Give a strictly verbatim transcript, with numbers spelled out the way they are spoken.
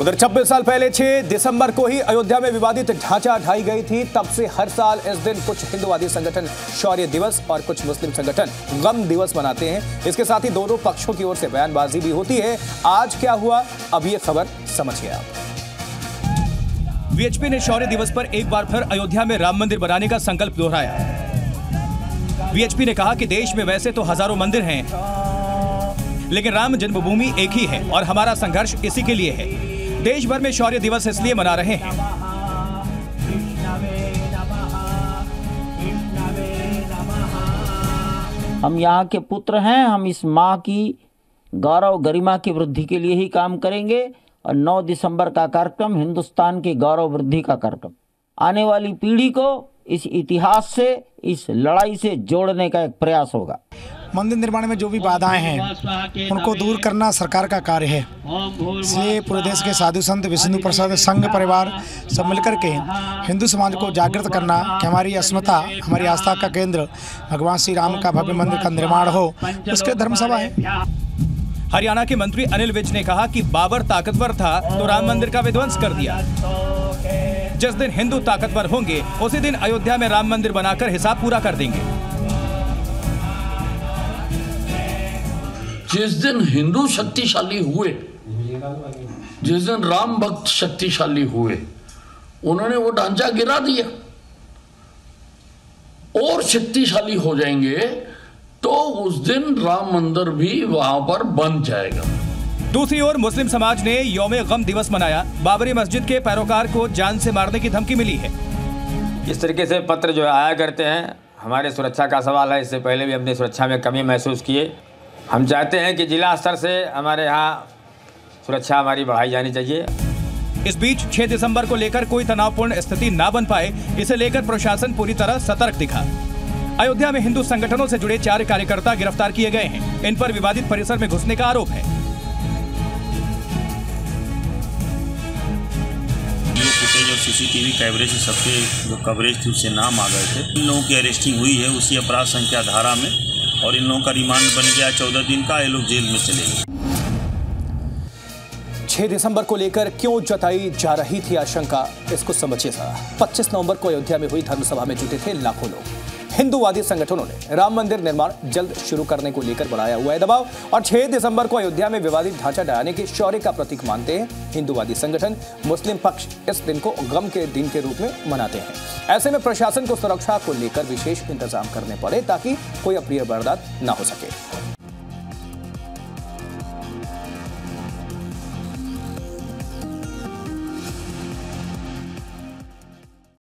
उधर छब्बीस साल पहले छह दिसंबर को ही अयोध्या में विवादित ढांचा ढाई गई थी। तब से हर साल इस दिन कुछ हिंदुवादी संगठन शौर्य दिवस और कुछ मुस्लिम संगठन गम दिवस मनाते हैं। इसके साथ ही दोनों पक्षों की ओर से बयानबाजी भी होती है। आज क्या हुआ, अब ये खबर समझिए आप। वीएचपी ने शौर्य दिवस पर एक बार फिर अयोध्या में राम मंदिर बनाने का संकल्प दोहराया। वीएचपी ने कहा कि देश में वैसे तो हजारों मंदिर हैं, लेकिन राम जन्मभूमि एक ही है और हमारा संघर्ष इसी के लिए है। देश भर में शौर्य दिवस इसलिए मना रहे हैं हम यहाँ के पुत्र हैं, हम इस माँ की गौरव गरिमा की वृद्धि के लिए ही काम करेंगे। और नौ दिसंबर का कार्यक्रम हिंदुस्तान के गौरव वृद्धि का कार्यक्रम, आने वाली पीढ़ी को इस इतिहास से, इस लड़ाई से जोड़ने का एक प्रयास होगा। मंदिर निर्माण में जो भी बाधाएं हैं उनको दूर करना सरकार का कार्य है, इसलिए पूरे देश के साधु संत, विष्णु प्रसाद संघ परिवार सब मिलकर के हिंदू समाज को जागृत करना कि हमारी अस्मिता, हमारी आस्था का केंद्र भगवान श्री राम का भव्य मंदिर का निर्माण हो, उसके धर्मसभा है। हरियाणा के मंत्री अनिल विज ने कहा कि बाबर ताकतवर था तो राम मंदिर का विध्वंस कर दिया। जिस दिन हिंदू ताकतवर होंगे उसी दिन अयोध्या में राम मंदिर बनाकर हिसाब पूरा कर देंगे। जिस दिन हिंदू शक्तिशाली हुए, जिस दिन राम भक्त शक्तिशाली हुए, उन्होंने वो ढांचा गिरा दिया। और शक्तिशाली हो जाएंगे तो उस दिन राम मंदिर भी वहां पर बन जाएगा। दूसरी ओर मुस्लिम समाज ने यौम गम दिवस मनाया। बाबरी मस्जिद के पैरोकार को जान से मारने की धमकी मिली है। इस तरीके से पत्र जो आया करते हैं, हमारे सुरक्षा का सवाल है। इससे पहले भी हमने सुरक्षा में कमी महसूस किए। हम चाहते हैं कि जिला स्तर से हमारे यहाँ सुरक्षा हमारी बढ़ाई जानी चाहिए। इस बीच छह दिसंबर को लेकर कोई तनावपूर्ण स्थिति ना बन पाए, इसे लेकर प्रशासन पूरी तरह सतर्क दिखा। अयोध्या में हिंदू संगठनों से जुड़े चार कार्यकर्ता गिरफ्तार किए गए हैं। इन पर विवादित परिसर में घुसने का आरोप है। जो सीसीटीवी कैमरे से सबके जो कवरेज थी उससे नाम आ गए थे। इन लोगों की अरेस्टिंग हुई है उसी अपराध संख्या धारा में, और इन लोगों का रिमांड बन गया चौदह दिन का। ये लोग जेल में चले गए। छह दिसंबर को लेकर क्यों जताई जा रही थी आशंका, इसको समझिए सारा। पच्चीस नवंबर को अयोध्या में हुई धर्मसभा में जुटे थे लाखों लोग। हिंदूवादी संगठनों ने राम मंदिर निर्माण जल्द शुरू करने को लेकर बढ़ाया हुआ है दबाव। और छह दिसंबर को अयोध्या में विवादित ढांचा ढाने के शौर्य का प्रतीक मानते हैं हिंदूवादी संगठन। मुस्लिम पक्ष इस दिन को गम के दिन के रूप में मनाते हैं। ऐसे में प्रशासन को सुरक्षा को लेकर विशेष इंतजाम करने पड़े ताकि कोई अप्रिय वारदात न हो सके।